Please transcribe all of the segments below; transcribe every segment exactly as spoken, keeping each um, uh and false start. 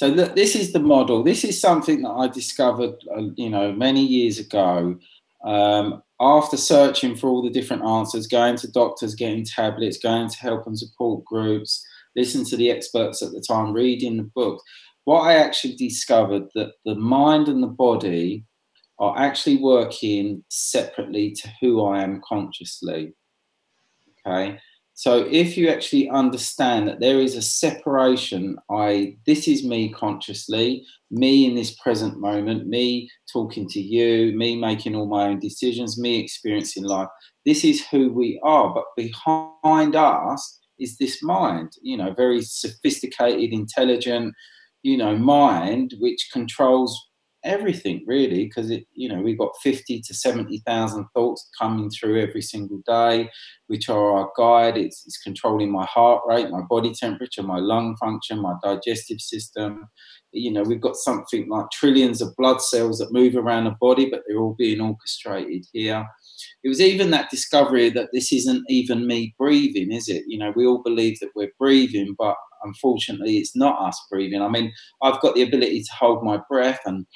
So th- this is the model. This is something that I discovered, uh, you know, many years ago. Um, after searching for all the different answers, going to doctors, getting tablets, going to help and support groups, listening to the experts at the time, reading the books, what I actually discovered that the mind and the body are actually working separately to who I am consciously. Okay. So if you actually understand that there is a separation, I, this is me consciously, me in this present moment, me talking to you, me making all my own decisions, me experiencing life. This is who we are, but behind us is this mind, you know, very sophisticated, intelligent, you know, mind, which controls everything really, because it, you know, we've got fifty to seventy thousand thoughts coming through every single day, which are our guide. It's, it's controlling my heart rate, my body temperature, my lung function, my digestive system. You know, we've got something like trillions of blood cells that move around the body, but they're all being orchestrated here. It was even that discovery that this isn't even me breathing, is it? You know, we all believe that we're breathing, but unfortunately, it's not us breathing. I mean, I've got the ability to hold my breath and,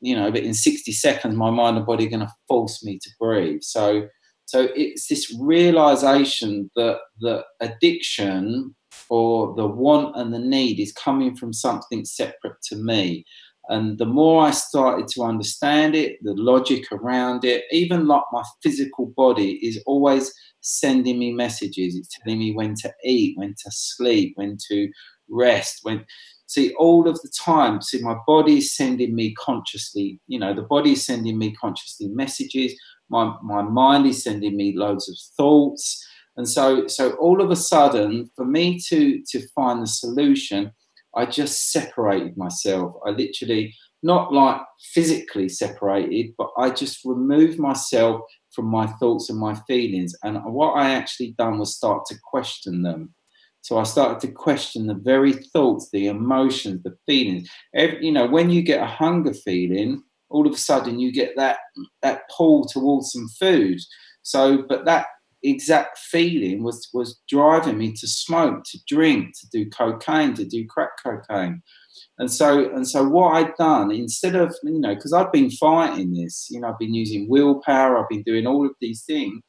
you know, but in sixty seconds, my mind and body are going to force me to breathe. So so it's this realization that the addiction or the want and the need is coming from something separate to me. And the more I started to understand it, the logic around it, even like my physical body is always sending me messages. It's telling me when to eat, when to sleep, when to rest. When see, all of the time, see, my body is sending me consciously, you know, the body is sending me consciously messages. My my mind is sending me loads of thoughts. And so, so all of a sudden, for me to, to find the solution, I just separated myself. I literally, not like physically separated, but I just removed myself from my thoughts and my feelings. And what I actually done was start to question them. So I started to question the very thoughts, the emotions, the feelings. Every, you know, when you get a hunger feeling, all of a sudden you get that that pull towards some food. So, but that exact feeling was was driving me to smoke, to drink, to do cocaine, to do crack cocaine. And so and so what I'd done, instead of, you know, because I've been fighting this, you know, I've been using willpower, I've been doing all of these things,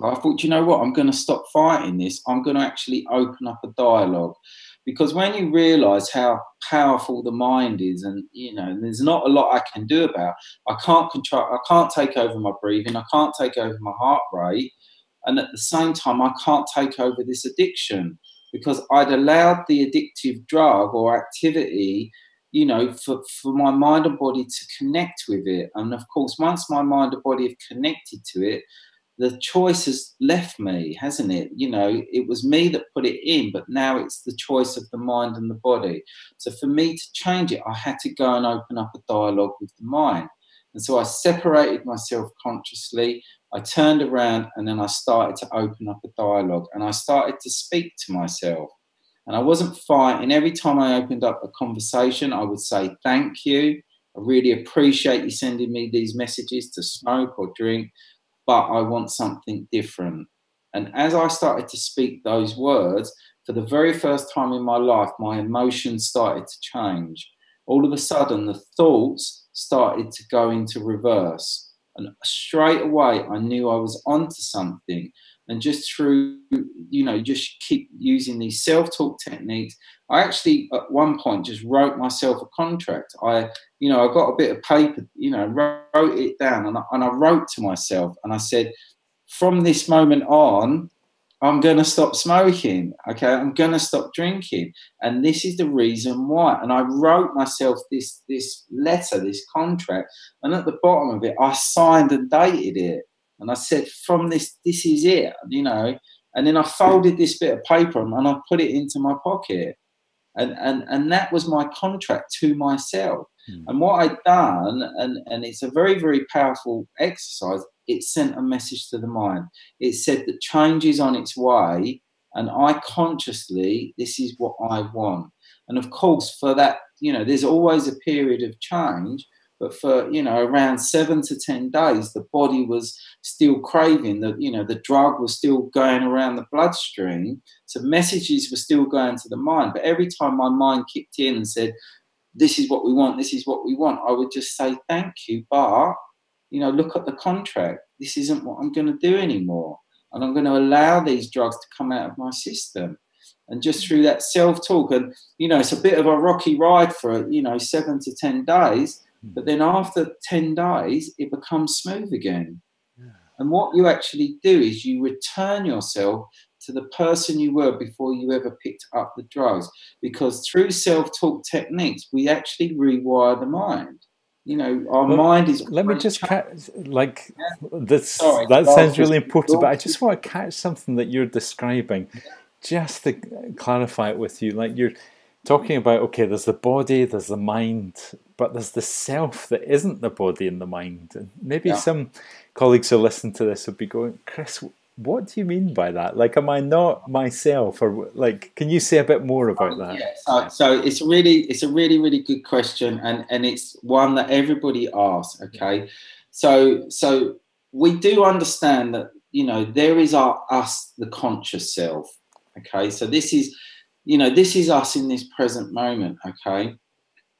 but I thought, you know what, I'm going to stop fighting this. I'm going to actually open up a dialogue. Because when you realise how powerful the mind is, and, you know, there's not a lot I can do about. I can't control, I can't take over my breathing, I can't take over my heart rate, and at the same time, I can't take over this addiction, because I'd allowed the addictive drug or activity, you know, for, for my mind and body to connect with it. And, of course, once my mind and body have connected to it, the choice has left me, hasn't it? You know, it was me that put it in, but now it's the choice of the mind and the body. So for me to change it, I had to go and open up a dialogue with the mind. And so I separated myself consciously. I turned around and then I started to open up a dialogue, and I started to speak to myself. And I wasn't fighting. Every time I opened up a conversation, I would say, thank you. I really appreciate you sending me these messages to smoke or drink, but I want something different. And as I started to speak those words, for the very first time in my life, my emotions started to change. All of a sudden, the thoughts started to go into reverse. And straight away, I knew I was onto something. And just through, you know, just keep using these self-talk techniques, I actually, at one point, just wrote myself a contract. I, you know, I got a bit of paper, you know, wrote it down, and I, and I wrote to myself, and I said, from this moment on, I'm going to stop smoking, okay? I'm going to stop drinking, and this is the reason why. And I wrote myself this, this letter, this contract, and at the bottom of it, I signed and dated it. And I said, from this, this is it, you know. And then I folded this bit of paper and I put it into my pocket. And and, and that was my contract to myself. Mm. And what I'd done, and, and it's a very, very powerful exercise, it sent a message to the mind. It said that change is on its way, and I consciously, this is what I want. And, of course, for that, you know, there's always a period of change. But for, you know, around seven to ten days, the body was still craving, the, you know, the drug was still going around the bloodstream. So messages were still going to the mind. But every time my mind kicked in and said, this is what we want, this is what we want, I would just say, thank you, but, you know, look at the contract. This isn't what I'm going to do anymore. And I'm going to allow these drugs to come out of my system. And just through that self-talk, and, you know, it's a bit of a rocky ride for, you know, seven to ten days. But then after ten days, it becomes smooth again. Yeah. And what you actually do is you return yourself to the person you were before you ever picked up the drugs. Because through self-talk techniques, we actually rewire the mind. You know, our well, mind is... Let me just catch, like, yeah. this, Sorry, that sounds really important, but I just want to catch something that you're describing, yeah. just to clarify it with you. Like, you're talking about, okay, there's the body, there's the mind, but there's the self that isn't the body and the mind. And maybe yeah. some colleagues who listen to this would be going, Chris, what do you mean by that? Like, am I not myself? Or, like, can you say a bit more about that? Yeah. So, so it's really, it's a really, really good question. And, and it's one that everybody asks, okay? So, so we do understand that, you know, there is our us, the conscious self, okay? So this is, you know, this is us in this present moment, okay?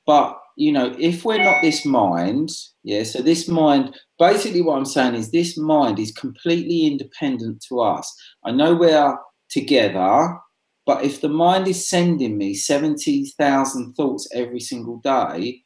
But, you know, if we're not this mind, yeah, so this mind, basically what I'm saying is this mind is completely independent to us. I know we're together, but if the mind is sending me seventy thousand thoughts every single day,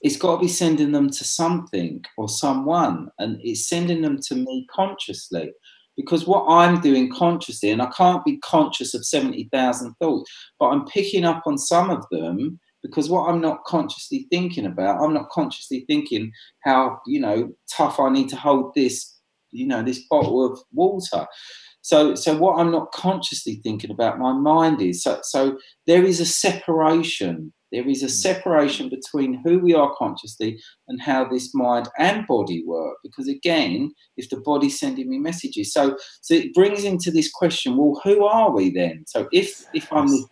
it's got to be sending them to something or someone, and it's sending them to me consciously. Because what I'm doing consciously, and I can't be conscious of seventy thousand thoughts, but I'm picking up on some of them. Because what I'm not consciously thinking about, I'm not consciously thinking how, you know, tough I need to hold this, you know, this bottle of water. So, so what I'm not consciously thinking about, my mind is. So, so there is a separation. There is a separation between who we are consciously and how this mind and body work. Because again, if the body's sending me messages, so, so it brings into this question: well, who are we then? So, if if I'm the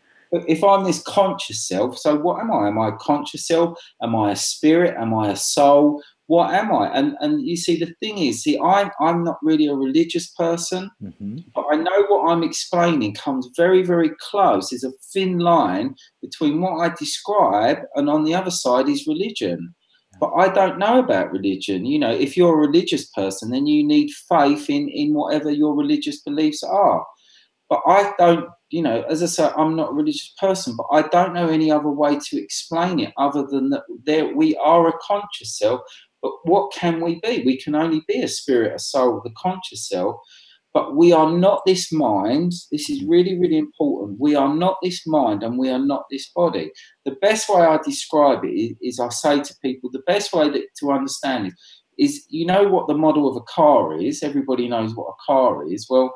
If I'm this conscious self, so what am I? Am I a conscious self? Am I a spirit? Am I a soul? What am I? And and you see, the thing is, see, I'm, I'm not really a religious person, mm-hmm. but I know what I'm explaining comes very, very close. There's a thin line between what I describe and on the other side is religion. But I don't know about religion. You know, if you're a religious person, then you need faith in, in whatever your religious beliefs are. But I don't, you know, as I say, I'm not a religious person, but I don't know any other way to explain it other than that there, we are a conscious self, but what can we be? We can only be a spirit, a soul, the conscious self, but we are not this mind. This is really, really important. We are not this mind and we are not this body. The best way I describe it is, is I say to people, the best way that, to understand it is, you know what the model of a car is. Everybody knows what a car is. Well,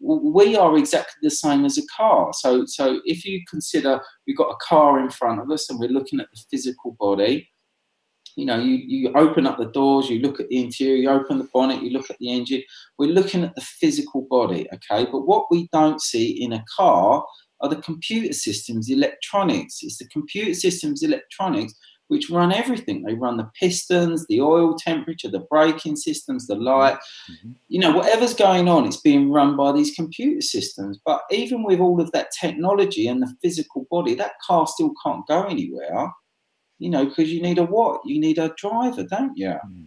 we are exactly the same as a car. So, so if you consider we've got a car in front of us and we're looking at the physical body, you know, you, you open up the doors, you look at the interior, you open the bonnet, you look at the engine. We're looking at the physical body, okay? But what we don't see in a car are the computer systems, electronics. It's the computer systems, electronics, which run everything. They run the pistons, the oil temperature, the braking systems, the light. Mm-hmm. You know, whatever's going on, it's being run by these computer systems. But even with all of that technology and the physical body, that car still can't go anywhere, you know, because you need a what? You need a driver, don't you? Mm-hmm.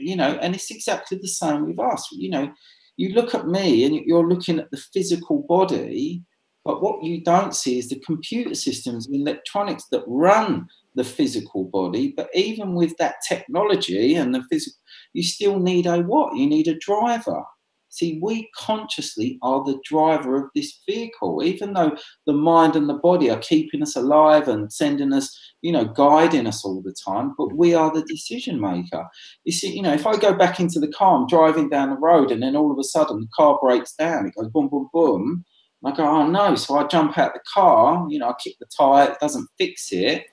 You know, and it's exactly the same with us. You know, you look at me and you're looking at the physical body, but what you don't see is the computer systems and electronics that run the physical body. But even with that technology and the physical, you still need a what? You need a driver. See, we consciously are the driver of this vehicle, even though the mind and the body are keeping us alive and sending us, you know, guiding us all the time, but we are the decision maker. You see, you know, if I go back into the car, I'm driving down the road and then all of a sudden the car breaks down, it goes boom, boom, boom. And I go, oh no, so I jump out the car, you know, I kick the tire, it doesn't fix it.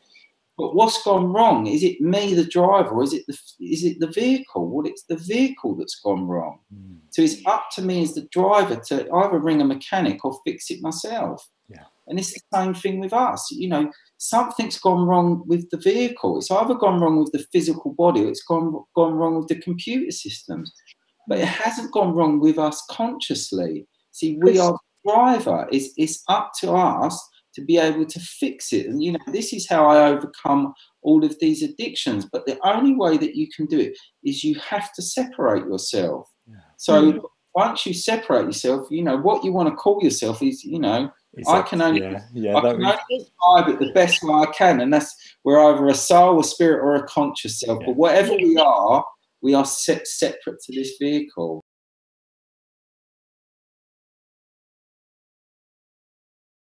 But what's gone wrong? Is it me, the driver, or is it the, is it the vehicle? Well, it's the vehicle that's gone wrong. Mm. So it's up to me as the driver to either ring a mechanic or fix it myself. Yeah. And it's the same thing with us. You know, something's gone wrong with the vehicle. It's either gone wrong with the physical body or it's gone, gone wrong with the computer systems. But it hasn't gone wrong with us consciously. See, we are the driver. It's, it's up to us to be able to fix it. And, you know, this is how I overcome all of these addictions. But the only way that you can do it is you have to separate yourself. Yeah. So mm-hmm. once you separate yourself, you know, what you want to call yourself is, you know, Exactly. I can only, yeah. Yeah, I can only describe it the best way I can, and that's we're either a soul, a spirit, or a conscious self. Yeah. But whatever we are, we are set separate to this vehicle.